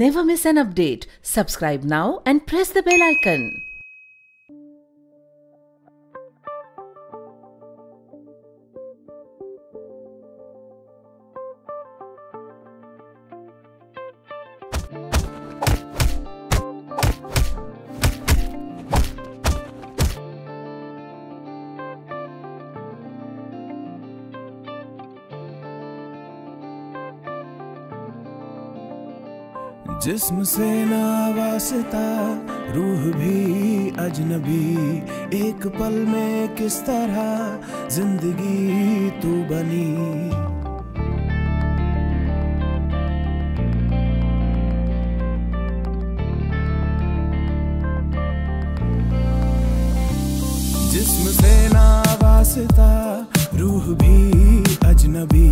Never miss an update. Subscribe now and press the bell icon. जिस्म से ना वास्ता रूह भी अजनबी, एक पल में किस तरह जिंदगी तू बनी। जिस्म से ना वास्ता रूह भी अजनबी,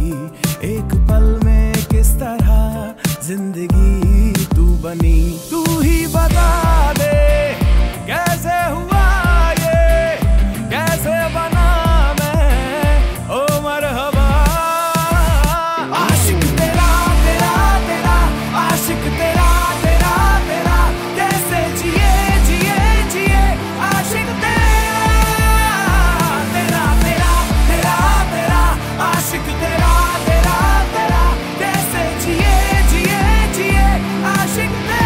एक पल में किस तरह जिंदगी बनी। तू ही बता दे कैसे हुआ ये, कैसे बना मैं ओ मरहबा। आशिक तेरा तेरा तेरा, आशिक तेरा तेरा तेरा, कैसे जिए जिए जिए आशिक तेरा तेरा तेरा तेरा तेरा, आशिक तेरा तेरा तेरा, कैसे जिए जिए जिए आशिक तेरा।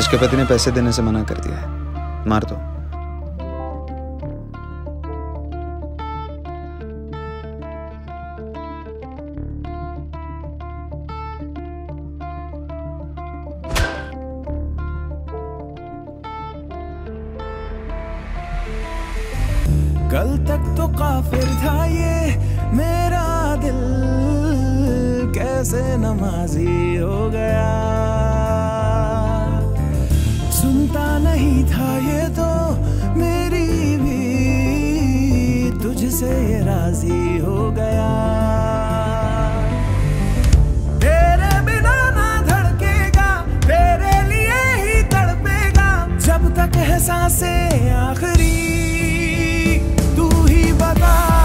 इसके पति ने पैसे देने से मना कर दिया है, मार दो। कल तक तो काफिर था ये मेरा दिल, कैसे नमाजी हो गया। सुनता नहीं था ये तो मेरी भी, तुझसे ये राजी हो गया। तेरे बिना ना धड़केगा, तेरे लिए ही तड़पेगा, जब तक एहसास आखिरी। तू ही बता।